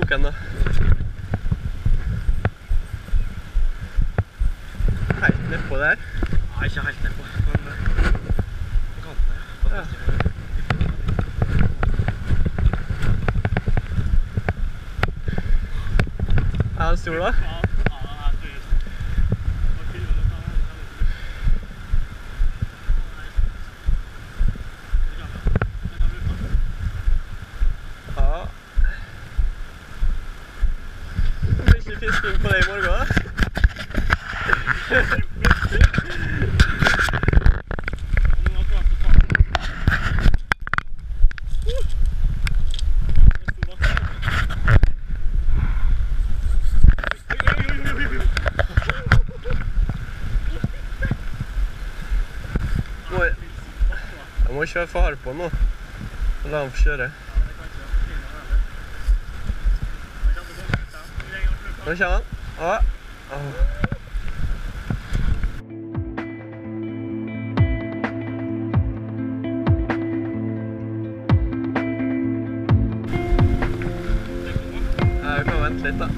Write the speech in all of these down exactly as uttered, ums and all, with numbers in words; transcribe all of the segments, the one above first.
tok han da. Helt ned på der. Nei, ikke helt ned på, men på kanten her. På ja. Er det stor da? Ja, ja, det er fisking på det i morgen, da? Jeg må ikke være for hard på nå. La ham kjøre. Nå kjenner han. Åh. Åh. Jeg kan vente litt da.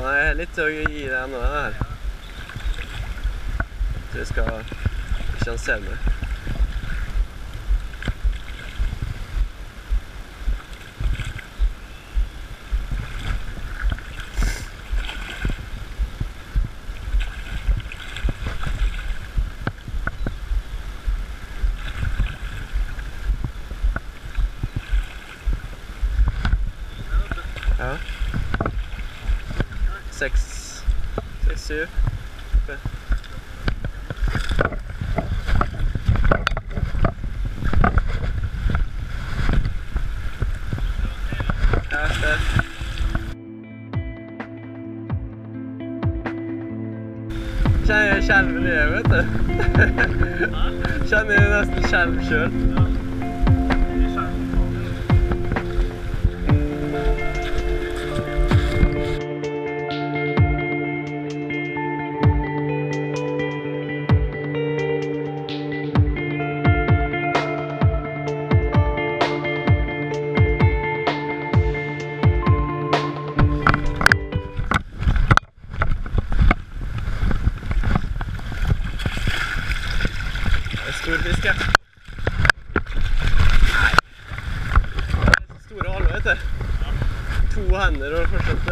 Nei, jeg er litt til å gi det ennå, det her. Jeg tror jeg skal ikke se meg. Ja. Seks, seks, syv. Ja, det. Kjenner skjelven i øyet, vet du. Kjenner jeg nesten skjelv selv. Storfisk, ja. Nei. Det er så store halve, vet du. Ja. To hender og fortsatt...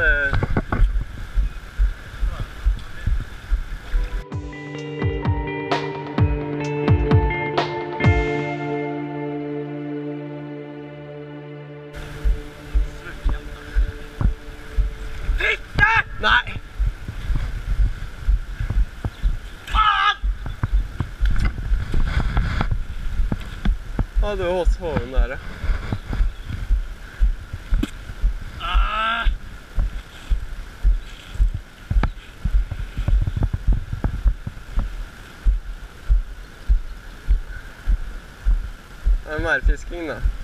Fitte! Nei! Ja, du holdt hoven der, ja. Det er mer fisking da.